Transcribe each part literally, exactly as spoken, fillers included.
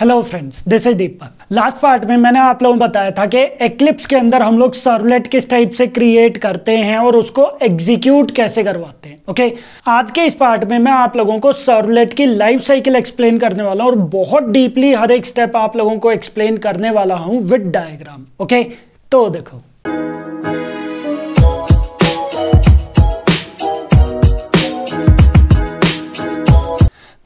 Hello friends, this is Deepak. Last part में मैंने आप लोगों को बताया था कि एक्लिप्स के अंदर हम लोग सर्वलेट किस टाइप से क्रिएट करते हैं और उसको एग्जीक्यूट कैसे करवाते हैं। ओके, आज के इस पार्ट में मैं आप लोगों को सर्वलेट की लाइफ साइकिल एक्सप्लेन करने वाला हूँ और बहुत डीपली हर एक स्टेप आप लोगों को एक्सप्लेन करने वाला हूँ विद डायग्राम। ओके, तो देखो,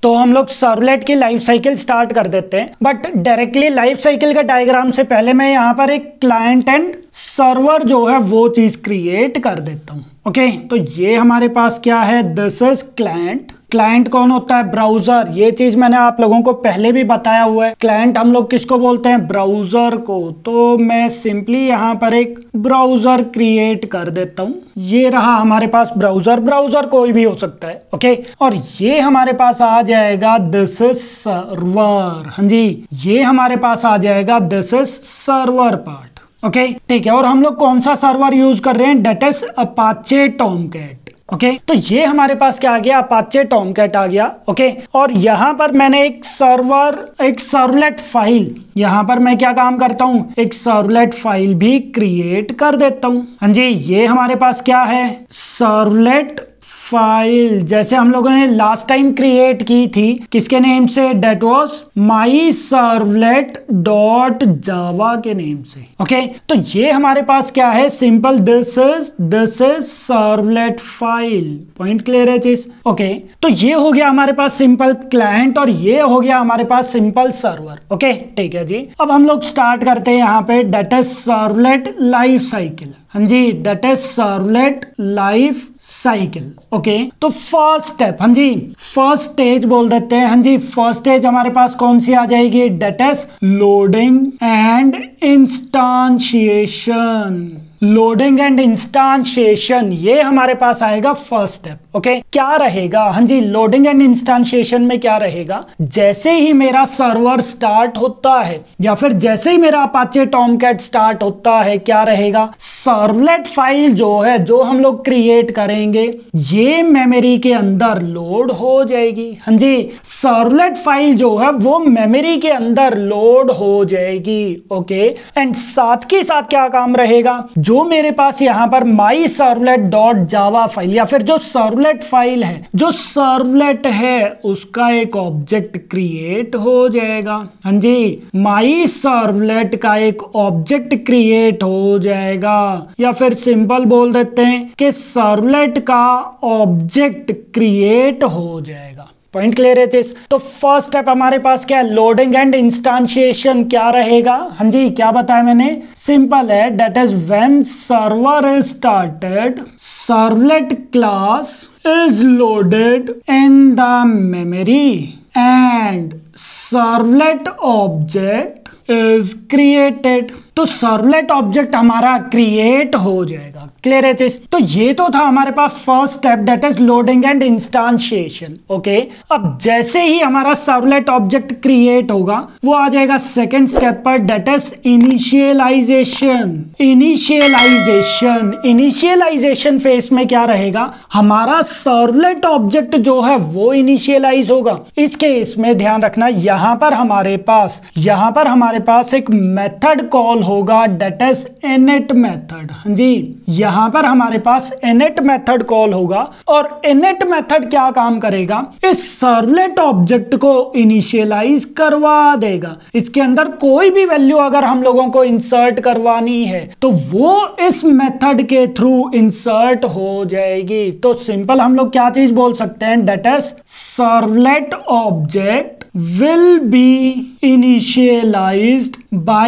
तो हम लोग सर्वलेट की लाइफ साइकिल स्टार्ट कर देते हैं। बट डायरेक्टली लाइफ साइकिल का डायग्राम से पहले मैं यहाँ पर एक क्लाइंट एंड सर्वर जो है वो चीज क्रिएट कर देता हूँ। ओके, तो ये हमारे पास क्या है, दिस इज क्लाइंट। क्लाइंट कौन होता है? ब्राउजर। ये चीज मैंने आप लोगों को पहले भी बताया हुआ है, क्लाइंट हम लोग किसको बोलते हैं, ब्राउजर को। तो मैं सिंपली यहाँ पर एक ब्राउजर क्रिएट कर देता हूँ। ये रहा हमारे पास ब्राउजर। ब्राउजर कोई भी हो सकता है। ओके, और ये हमारे पास आ जाएगा दिस इज सर्वर। हाँ जी, ये हमारे पास आ जाएगा this is server part. Okay okay, ठीक है। और हम लोग कौन सा सर्वर यूज कर रहे हैं, that is Apache Tomcat. Okay, तो ये हमारे पास क्या आ गया, अपाचे टॉमकैट आ गया। ओके okay, और यहाँ पर मैंने एक सर्वर एक सर्वलेट फाइल, यहाँ पर मैं क्या काम करता हूँ, एक सर्वलेट फाइल भी क्रिएट कर देता हूँ। हाँ जी, ये हमारे पास क्या है, सर्वलेट फाइल, जैसे हम लोगों ने लास्ट टाइम क्रिएट की थी, किसके नेम से, that was my servlet dot Java के नेम से। Okay okay? तो ये हमारे पास क्या है, simple this is this is servlet file. Point clear है चीज। Okay okay? तो ये हो गया हमारे पास सिंपल क्लाइंट और ये हो गया हमारे पास सिंपल सर्वर। ओके ठीक है जी। अब हम लोग स्टार्ट करते हैं यहाँ पे that is servlet life cycle. हाँ जी, that is servlet life cycle. Okay, तो फर्स्ट स्टेप, हाँ जी फर्स्ट स्टेज बोल देते हैं। हाँ जी, फर्स्ट स्टेज हमारे पास कौन सी आ जाएगी, that is loading and instantiation. Loading and instantiation, ये हमारे पास आएगा फर्स्ट स्टेप। ओके, क्या रहेगा, हाँ जी लोडिंग एंड इंस्टांशिएशन में क्या रहेगा, जैसे ही मेरा सर्वर स्टार्ट होता है या फिर जैसे ही मेरा अपाचे टॉमकैट स्टार्ट होता है, क्या रहेगा, सर्वलेट फाइल जो है जो हम लोग क्रिएट करेंगे ये मेमोरी के अंदर लोड हो जाएगी। हाँ जी, सर्वलेट फाइल जो है वो मेमोरी के अंदर लोड हो जाएगी। ओके, एंड साथ के साथ क्या काम रहेगा, जो मेरे पास यहाँ पर my servlet dot Java file या फिर जो सर्वलेट फाइल है, जो सर्वलेट है उसका एक ऑब्जेक्ट क्रिएट हो जाएगा। हाँ जी, माई सर्वलेट का एक ऑब्जेक्ट क्रिएट हो जाएगा, या फिर सिंपल बोल देते हैं कि सर्वलेट का ऑब्जेक्ट क्रिएट हो जाएगा। पॉइंट क्लियर है चीज। तो फर्स्ट स्टेप हमारे पास क्या है, लोडिंग एंड इंस्टांशिएशन। क्या रहेगा, हाँ जी क्या बताया मैंने, सिंपल है, that is when server is started servlet class is loaded in the memory and servlet object is created. तो सर्वलेट ऑब्जेक्ट हमारा क्रिएट हो जाएगा। क्लियर है चीज। तो ये तो था हमारे पास first step, that is loading and instantiation. Okay, अब जैसे ही हमारा सर्वलेट ऑब्जेक्ट क्रिएट होगा वो आ जाएगा सेकंड स्टेप पर, that is initialisation. Initialization initialisation phase में क्या रहेगा, हमारा सर्वलेट ऑब्जेक्ट जो है वो इनिशियलाइज होगा। इस केस में ध्यान रखना, यहाँ पर हमारे पास यहाँ पर हमारे पास एक मेथड कॉल होगा, दैट इज इनिट मेथड। हाँ जी, यहाँ पर हमारे पास इनिट मेथड कॉल होगा और इनिट मेथड क्या काम करेगा, इस सर्वलेट ऑब्जेक्ट को इनिशियलाइज करवा देगा। इसके अंदर कोई भी वैल्यू अगर हम लोगों को इंसर्ट करवानी है तो वो इस मेथड के थ्रू इंसर्ट हो जाएगी। तो सिंपल हम लोग क्या चीज बोल सकते हैं, that is servlet object will be initialized by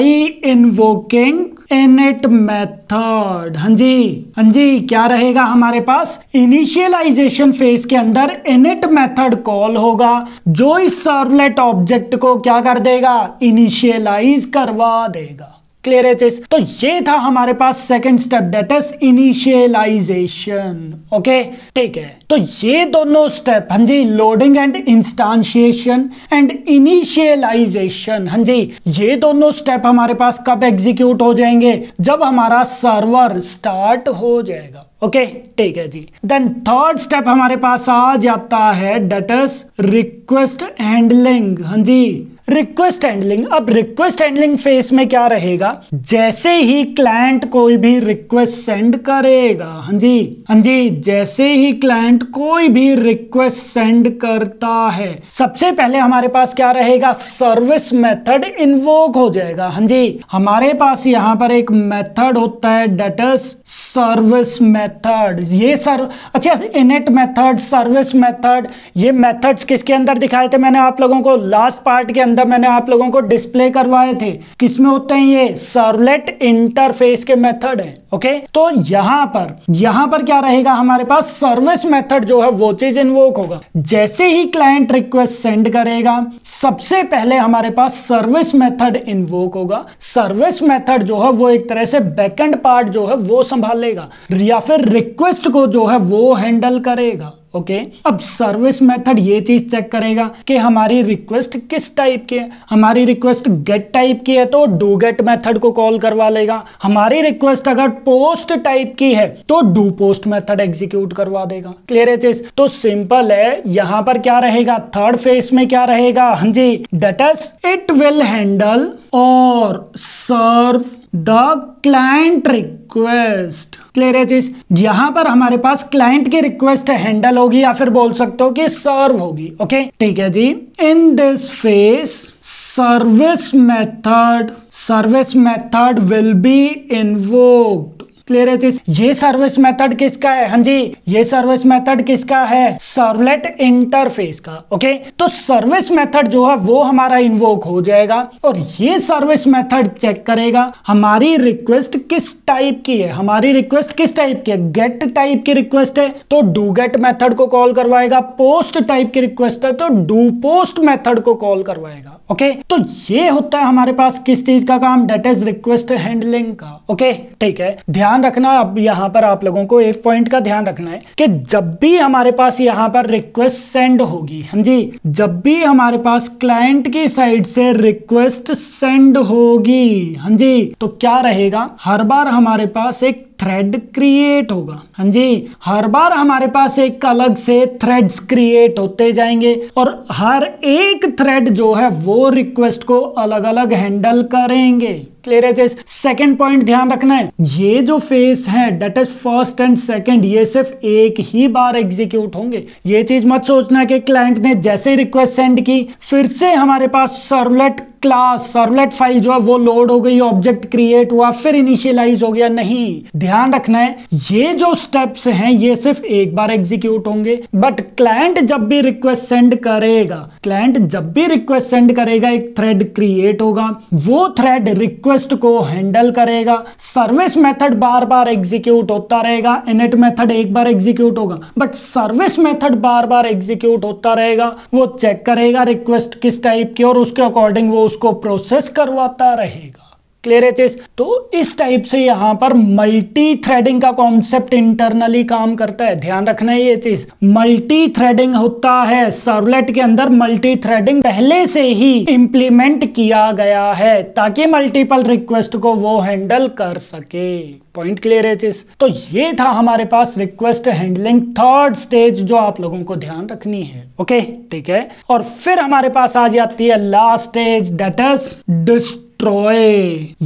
invoking init method। हाँ जी हाँ जी, क्या रहेगा हमारे पास, इनिशियलाइजेशन फेज के अंदर init method कॉल होगा जो इस सर्वलेट ऑब्जेक्ट को क्या कर देगा, इनिशियलाइज करवा देगा। क्लियर है चीज। तो ये था हमारे पास second step, that is initialisation. Okay ठीक है, तो ये दोनों स्टेप, हाँ जी loading and instantiation and initialisation, हाँ जी ये दोनों स्टेप हमारे पास कब एग्जीक्यूट हो जाएंगे, जब हमारा सर्वर स्टार्ट हो जाएगा। ओके ठीक है जी। देन थर्ड स्टेप हमारे पास आ जाता है, दैट इज रिक्वेस्ट हैंडलिंग। हाँ जी, रिक्वेस्ट हैंडलिंग। अब रिक्वेस्ट हैंडलिंग फेस में क्या रहेगा, जैसे ही क्लाइंट कोई भी रिक्वेस्ट सेंड करेगा, हाँ जी हाँ जी जैसे ही क्लाइंट कोई भी रिक्वेस्ट सेंड करता है, सबसे पहले हमारे पास क्या रहेगा, सर्विस मेथड इन्वोक हो जाएगा। हाँ जी, हमारे पास यहाँ पर एक मेथड होता है दैट इज सर्विस मेथड। ये सर्व अच्छा इनिट मेथड, सर्विस मेथड, ये मेथड्स किसके अंदर दिखाए थे मैंने आप लोगों को, लास्ट पार्ट के अंदर मैंने आप लोगों को डिस्प्ले करवाए थे। किसमें होते हैं ये, सर्वलेट इंटरफेस के मेथड है। ओके, तो यहाँ पर यहाँ पर क्या रहेगा हमारे पास, सर्विस मेथड जो है वो चीज इन्वोक होगा। जैसे ही क्लाइंट रिक्वेस्ट सेंड करेगा, सबसे पहले हमारे पास सर्विस मेथड इन्वोक होगा। सर्विस मेथड जो है वो एक तरह से बैकएंड पार्ट जो है वो संभालेगा या फिर रिक्वेस्ट को जो है वो हैंडल करेगा। Okay okay. अब सर्विस मेथड ये चीज चेक करेगा कि हमारी रिक्वेस्ट किस टाइप की है। हमारी रिक्वेस्ट गेट टाइप की है तो डू गेट मेथड को कॉल करवा लेगा। हमारी रिक्वेस्ट अगर पोस्ट टाइप की है तो डू पोस्ट मेथड एग्जीक्यूट करवा देगा। क्लियर है चीज, तो सिंपल है। यहाँ पर क्या रहेगा, थर्ड फेस में क्या रहेगा, हाँ जी that is it will handle और serve the client request. Clear है चीज, यहाँ पर हमारे पास क्लाइंट की रिक्वेस्ट हैंडल होगी या फिर बोल सकते हो कि सर्व होगी। ओके ठीक है जी। In this phase service method service method will be invoked. Clear है चीज, ये सर्विस मेथड किसका है, हाँ जी ये सर्विस मेथड किसका है, सर्वलेट इंटरफेस का। ओके, तो सर्विस मेथड जो है वो हमारा इन्वोक हो जाएगा और ये सर्विस मेथड चेक करेगा हमारी रिक्वेस्ट किस टाइप की है। हमारी रिक्वेस्ट किस टाइप की है, गेट टाइप की रिक्वेस्ट है तो डू गेट मेथड को कॉल करवाएगा। पोस्ट टाइप की रिक्वेस्ट है तो डू पोस्ट मेथड को कॉल करवाएगा। ओके, तो ये होता है हमारे पास किस चीज का काम, दैट इज रिक्वेस्ट हैंडलिंग का। ओके ठीक है, ध्यान रखना। अब यहाँ पर आप लोगों को एक पॉइंट का ध्यान रखना है कि जब भी हमारे पास यहाँ पर रिक्वेस्ट सेंड होगी, हाँ जी जब भी हमारे पास क्लाइंट की साइड से रिक्वेस्ट सेंड होगी, हाँ जी तो क्या रहेगा, हर बार हमारे पास एक थ्रेड क्रिएट होगा। हाँ जी, हर बार हमारे पास एक अलग से थ्रेड्स क्रिएट होते जाएंगे और हर एक थ्रेड जो है वो रिक्वेस्ट को अलग अलग हैंडल करेंगे। क्लियर है चीज। सेकेंड पॉइंट ध्यान रखना है, ये जो फेस है that is first and second, ये सिर्फ एक ही बार एग्जीक्यूट होंगे। ये चीज मत सोचना कि क्लाइंट ने जैसे रिक्वेस्ट सेंड की फिर से हमारे पास सर्वलेट क्लास सर्वलेट फाइल जो है वो लोड हो गई, ऑब्जेक्ट क्रिएट हुआ, फिर इनिशियलाइज हो गया, नहीं। ध्यान रखना है ये जो स्टेप्स हैं ये सिर्फ एक बार एग्जीक्यूट होंगे, बट क्लाइंट जब भी रिक्वेस्ट सेंड करेगा क्लाइंट जब भी रिक्वेस्ट सेंड करेगा एक थ्रेड क्रिएट होगा, वो थ्रेड रिक्वेस्ट को हैंडल करेगा। सर्विस मेथड बार बार एग्जीक्यूट होता रहेगा, इनिट मेथड एक बार एग्जीक्यूट होगा, बट सर्विस मेथड बार बार एग्जीक्यूट होता रहेगा। वो चेक करेगा रिक्वेस्ट किस टाइप की और उसके अकॉर्डिंग वो उसको प्रोसेस करवाता रहेगा। क्लियर है चीज, तो इस टाइप से यहाँ पर मल्टी थ्रेडिंग का कॉन्सेप्ट इंटरनली काम करता है। ध्यान रखना है ये चीज, मल्टी थ्रेडिंग होता है सर्वलेट के अंदर। मल्टी थ्रेडिंग पहले से ही इंप्लीमेंट किया गया है ताकि मल्टीपल रिक्वेस्ट को वो हैंडल कर सके। पॉइंट क्लियर है चीज, तो ये था हमारे पास रिक्वेस्ट हैंडलिंग थर्ड स्टेज जो आप लोगों को ध्यान रखनी है। ओके ठीक है, और फिर हमारे पास आ जाती है last stage that is destroy.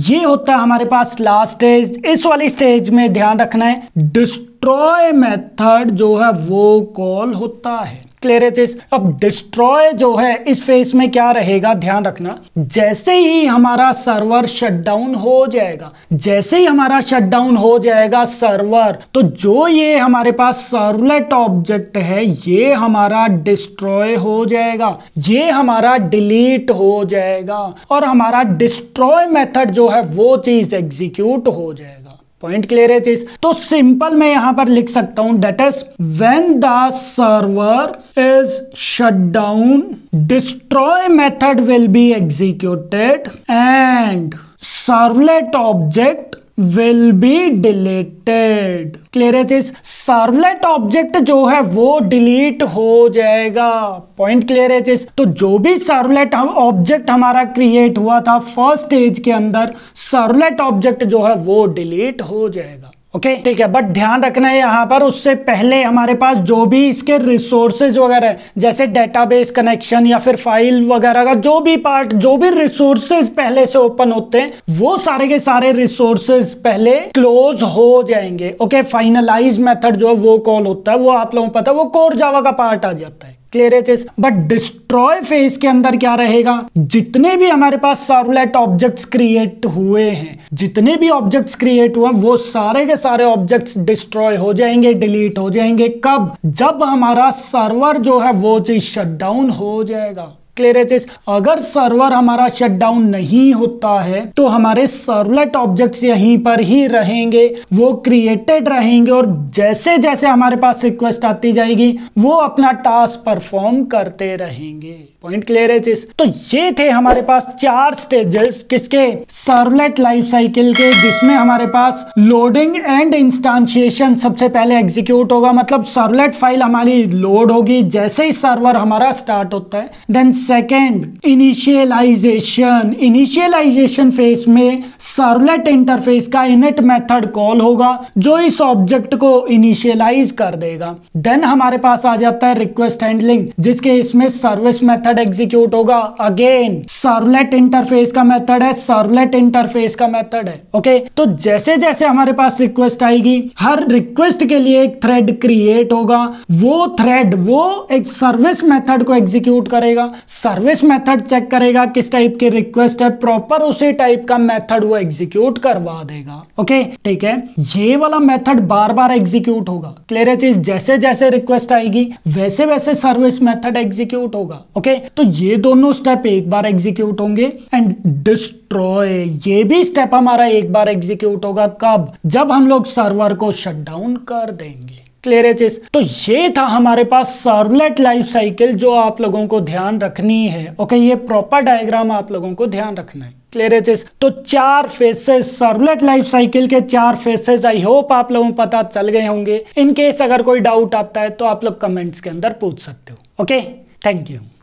ये होता है हमारे पास लास्ट स्टेज। इस वाली स्टेज में ध्यान रखना है डिस्ट्रॉय मेथड जो है वो कॉल होता है। क्लियर है चीज, अब डिस्ट्रॉय जो है इस फेस में क्या रहेगा, ध्यान रखना जैसे ही हमारा सर्वर शटडाउन हो जाएगा जैसे ही हमारा शटडाउन हो जाएगा सर्वर, तो जो ये हमारे पास सर्वलेट ऑब्जेक्ट है ये हमारा डिस्ट्रॉय हो जाएगा, ये हमारा डिलीट हो जाएगा और हमारा डिस्ट्रॉय मेथड जो है वो चीज एग्जीक्यूट हो जाएगा। पॉइंट क्लियर है चीज, तो सिंपल मैं यहां पर लिख सकता हूं that is when the server is shut down destroy method will be executed and servlet object will be deleted। Clear है चीज, सर्वलेट ऑब्जेक्ट जो है वो डिलीट हो जाएगा। पॉइंट क्लियर है चीज, तो जो भी सर्वलेट ऑब्जेक्ट हमारा क्रिएट हुआ था फर्स्ट स्टेज के अंदर सर्वलेट ऑब्जेक्ट जो है वो डिलीट हो जाएगा। Okay okay? ठीक है, बट ध्यान रखना है यहाँ पर उससे पहले हमारे पास जो भी इसके रिसोर्सेज वगैरह है, जैसे डेटाबेस कनेक्शन या फिर फाइल वगैरह का जो भी पार्ट, जो भी रिसोर्सेज पहले से ओपन होते हैं वो सारे के सारे रिसोर्सेज पहले क्लोज हो जाएंगे। ओके, फाइनलाइज मेथड जो है वो कॉल होता है, वो आप लोगों को पता है, वो कोर जावा का पार्ट आ जाता है। क्लियर है चीज। बट डिस्ट्रॉय फेज के अंदर क्या रहेगा, जितने भी हमारे पास सर्वलेट ऑब्जेक्ट्स क्रिएट हुए हैं, जितने भी ऑब्जेक्ट्स क्रिएट हुए हैं वो सारे के सारे ऑब्जेक्ट्स डिस्ट्रॉय हो जाएंगे, डिलीट हो जाएंगे। कब? जब हमारा सर्वर जो है वो चीज शटडाउन हो जाएगा। क्लियर है चीज। अगर सर्वर हमारा शटडाउन नहीं होता है तो हमारे सर्वलेट ऑब्जेक्ट्स यहीं पर ही रहेंगे, वो क्रिएटेड रहेंगे और जैसे जैसे हमारे पास रिक्वेस्ट आती जाएगी वो अपना टास्क परफॉर्म करते रहेंगे। पॉइंट क्लियर है चीज। तो ये थे हमारे पास चार स्टेजेस किसके, सर्वलेट लाइफ साइकिल के, जिसमें हमारे पास लोडिंग एंड इंस्टांशिएशन सबसे पहले एग्जीक्यूट होगा, मतलब सर्वलेट फाइल हमारी लोड होगी जैसे ही सर्वर हमारा स्टार्ट होता है। Then second initialization, initialisation phase में सर्वलेट इंटरफेस का इनिट मेथड कॉल होगा जो इस ऑब्जेक्ट को इनिशियलाइज कर देगा। देन हमारे पास आ जाता है रिक्वेस्ट हैंडलिंग, जिसके इसमें सर्विस मेथड एग्जीक्यूट होगा, अगेन सर्वलेट इंटरफेस का मेथड है, सर्वलेट इंटरफेस का मेथड है। ओके, तो जैसे जैसे हमारे पास रिक्वेस्ट आएगी हर रिक्वेस्ट के लिए एक थ्रेड क्रिएट होगा, वो थ्रेड वो एक सर्विस मेथड को एग्जीक्यूट करेगा, सर्विस मेथड चेक करेगा किस टाइप की रिक्वेस्ट है, प्रॉपर उसी टाइप का मेथड वो एग्जीक्यूट करवा देगा। ओके, ठीक है, ये वाला मेथड बार बार एग्जीक्यूट होगा। क्लियर है चीज। जैसे जैसे रिक्वेस्ट आएगी वैसे वैसे सर्विस मेथड एग्जीक्यूट होगा। ओके, तो ये दोनों स्टेप एक बार एग्जीक्यूट होंगे। एंड डिस्ट्रॉय, ये भी स्टेप हमारा एक बार एग्जीक्यूट होगा। कब? जब हम लोग सर्वर को शटडाउन कर देंगे। क्लियर है चीज। तो ये था हमारे पास सर्वलेट लाइफ साइकिल जो आप लोगों को ध्यान रखनी है। ओके, ये प्रॉपर डायग्राम आप लोगों को ध्यान रखना है। क्लियर है चीज। तो चार फेसेस, सर्वलेट लाइफ साइकिल के चार फेसेस, आई होप आप लोगों को पता चल गए होंगे। इन केस अगर कोई डाउट आता है तो आप लोग कमेंट्स के अंदर पूछ सकते हो। Okay, thank you.